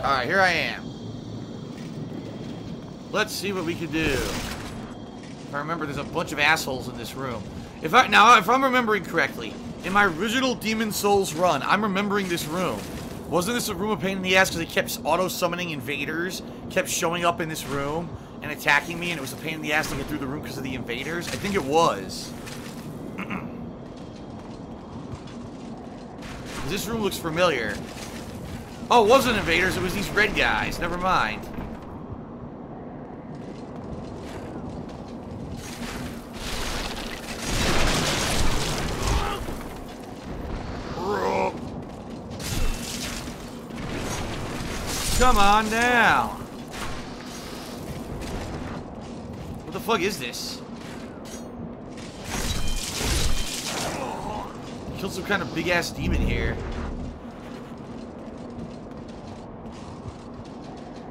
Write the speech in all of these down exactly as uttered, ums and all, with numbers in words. Alright, here I am. Let's see what we can do. If I remember, there's a bunch of assholes in this room. If I Now, if I'm remembering correctly, in my original Demon's Souls run, I'm remembering this room. Wasn't this a room of pain in the ass because it kept auto-summoning invaders, kept showing up in this room and attacking me, and it was a pain in the ass to get through the room because of the invaders? I think it was. This room looks familiar. Oh, it wasn't invaders, it was these red guys. Never mind. Come on now. What the fuck is this? Killed some kind of big-ass demon here.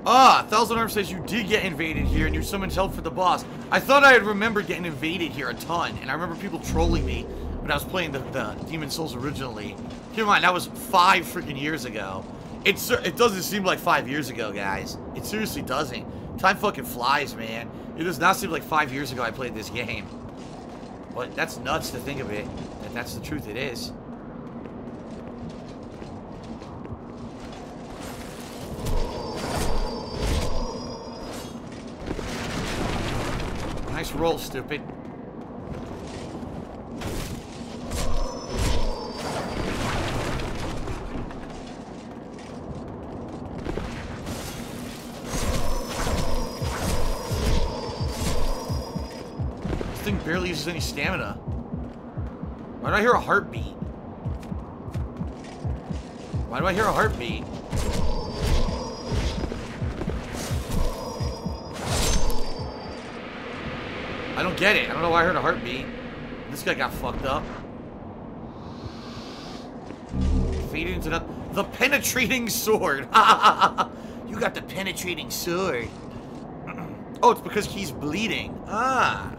Ah, Thousand Arms says you did get invaded here and you summoned help for the boss. I thought I had remembered getting invaded here a ton, and I remember people trolling me when I was playing the, the Demon's Souls originally. Keep in mind, that was five freaking years ago. It, it doesn't seem like five years ago, guys. It seriously doesn't. Time fucking flies, man. It does not seem like five years ago I played this game. But that's nuts to think of it. If that's the truth, it is. Nice roll, stupid. This thing barely uses any stamina. Why do I hear a heartbeat? Why do I hear a heartbeat? I don't get it. I don't know why I heard a heartbeat. This guy got fucked up. Faded into the... The penetrating sword! You got the penetrating sword. Oh, it's because he's bleeding. Ah!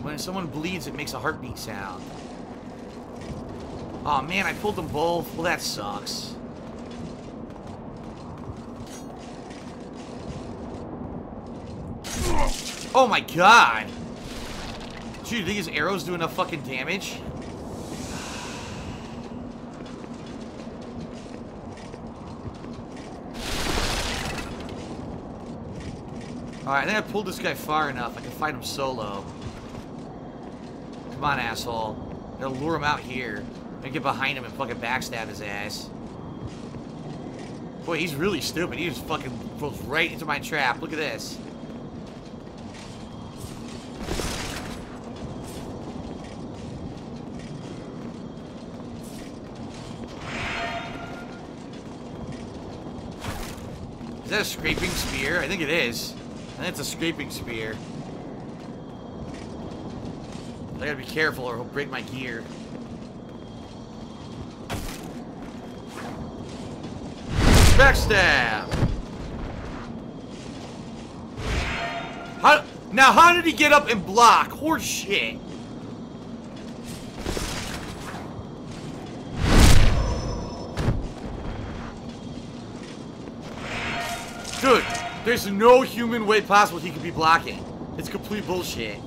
When someone bleeds, it makes a heartbeat sound. Aw, man, I pulled them both. Well, that sucks. Oh my god! Gee, do these arrows do enough fucking damage? Alright, I think I pulled this guy far enough. I can fight him solo. Come on, asshole. I'm gonna lure him out here. I'm gonna get behind him and fucking backstab his ass. Boy, he's really stupid. He just fucking goes right into my trap. Look at this. Is that a scraping spear? I think it is. I think it's a scraping spear. I gotta be careful or he'll break my gear. Backstab! How, now how did he get up and block? Horse shit! Dude, there's no human way possible he could be blocking. It's complete bullshit.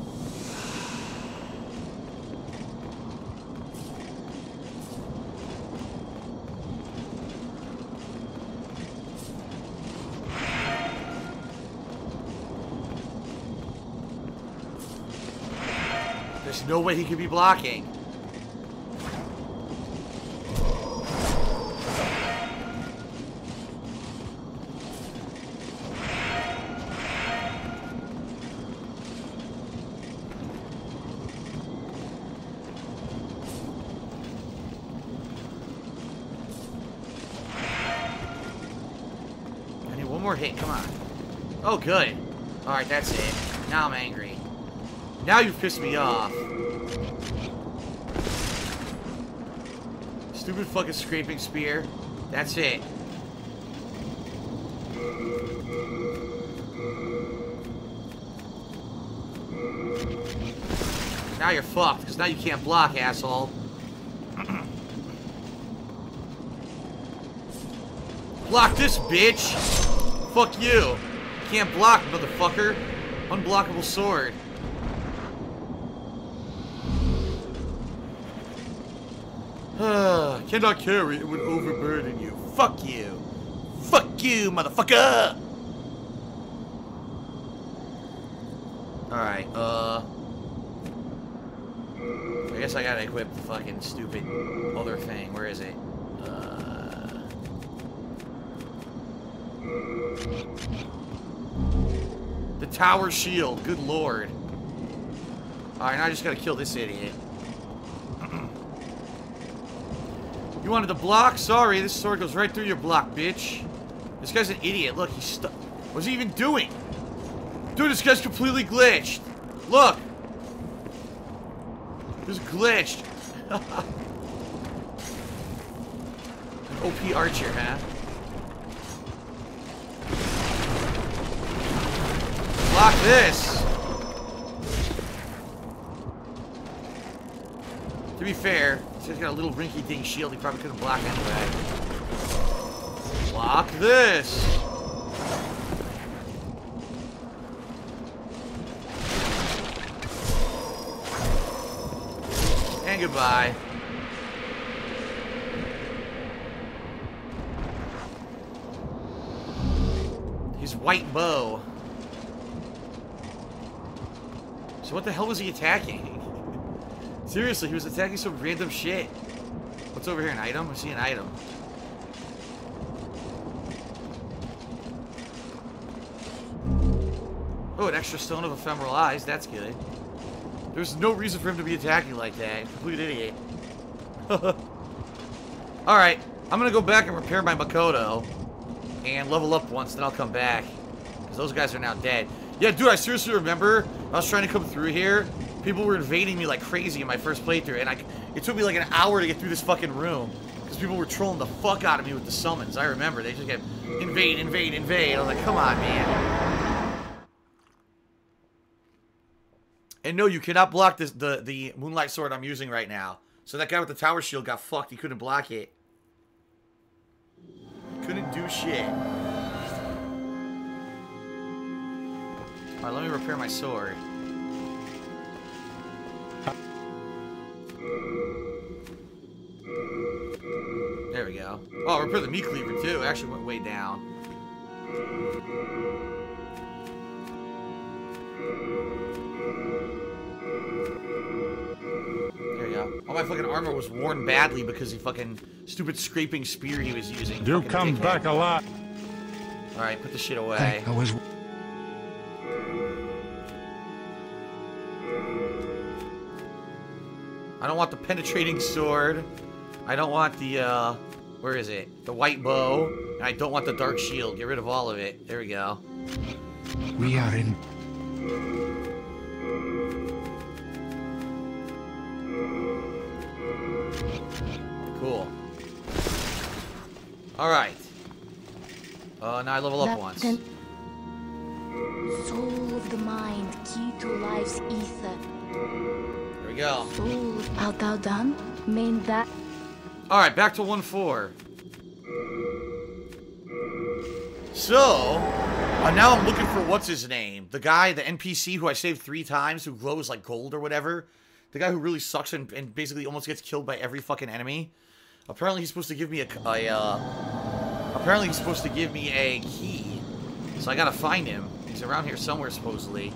No way he could be blocking. I need one more hit, come on. Oh, good. Alright, that's it. Now I'm angry. Now you've pissed me off. Stupid fucking scraping spear. That's it. Now you're fucked, because now you can't block, asshole. Block this, bitch! Fuck you! Can't block, motherfucker! Unblockable sword. Cannot carry, it would overburden you. Fuck you! Fuck you, motherfucker! Alright, uh... I guess I gotta equip the fucking stupid other thing. Where is it? Uh... The tower shield. Good lord. Alright, now I just gotta kill this idiot. You wanted to block? Sorry, this sword goes right through your block, bitch. This guy's an idiot. Look, he's stuck. What's he even doing? Dude, this guy's completely glitched. Look. He's glitched. An O P archer, huh? Block this. To be fair, he's got a little rinky-dink shield. He probably couldn't block anyway. Block this. And goodbye. His white bow. So what the hell was he attacking? Seriously, he was attacking some random shit. What's over here, an item? I see an item. Oh, an extra stone of ephemeral eyes. That's good. There's no reason for him to be attacking like that. Complete idiot. Alright, I'm gonna go back and repair my Makoto. And level up once, then I'll come back. Because those guys are now dead. Yeah, dude, I seriously remember I was trying to come through here. People were invading me like crazy in my first playthrough, and I, it took me like an hour to get through this fucking room. Because people were trolling the fuck out of me with the summons, I remember. They just kept, invade, invade, invade. I was like, come on, man. And no, you cannot block this, the, the Moonlight Sword I'm using right now. So that guy with the tower shield got fucked. He couldn't block it. Couldn't do shit. Alright, let me repair my sword. There we go. Oh, repair the meat cleaver too. It actually went way down. There we go. All my fucking armor was worn badly because the fucking stupid scraping spear he was using. Do come back a lot. All right, put the shit away. I was. I don't want the penetrating sword. I don't want the, uh, where is it? The white bow. And I don't want the dark shield. Get rid of all of it. There we go. We are in. Cool. All right. Uh, now I level up once. Soul of the mind, key to life's ether. There we go. Soul, art thou done? Main that. All right, back to one four. So, uh, now I'm looking for what's his name, the guy, the N P C who I saved three times, who glows like gold or whatever, the guy who really sucks and, and basically almost gets killed by every fucking enemy. Apparently, he's supposed to give me a. a uh, apparently, he's supposed to give me a key. So I gotta find him. He's around here somewhere, supposedly.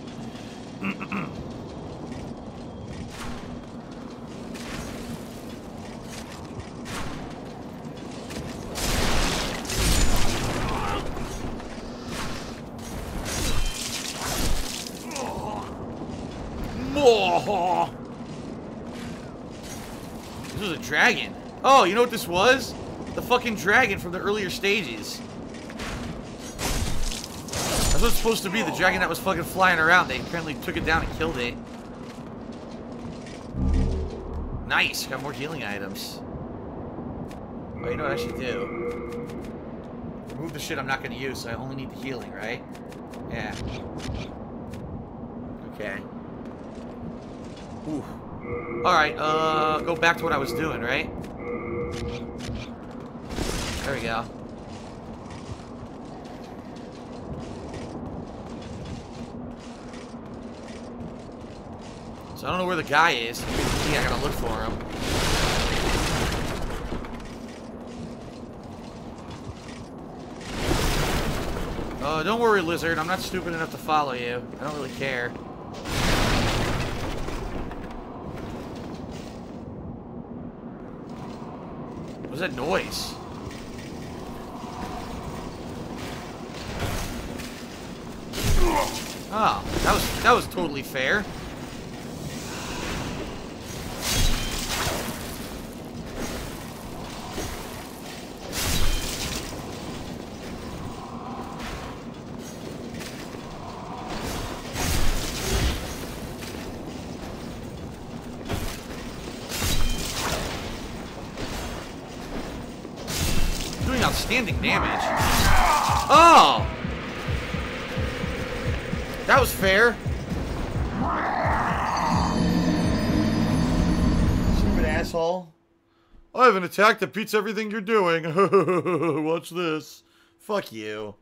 This was a dragon. Oh, you know what this was? The fucking dragon from the earlier stages. That's what it's supposed to be, the dragon that was fucking flying around. They apparently took it down and killed it. Nice, got more healing items. Oh, you know what I should do? Remove the shit I'm not gonna use, so I only need the healing, right? Yeah. Okay. Ooh. Alright, uh, go back to what I was doing, right? There we go. So I don't know where the guy is. Maybe I gotta look for him. Uh, don't worry, lizard. I'm not stupid enough to follow you. I don't really care. What's that noise? Oh, that was that was totally fair. Doing outstanding damage. Oh. That was fair. Stupid asshole. I have an attack that beats everything you're doing. Watch this. Fuck you.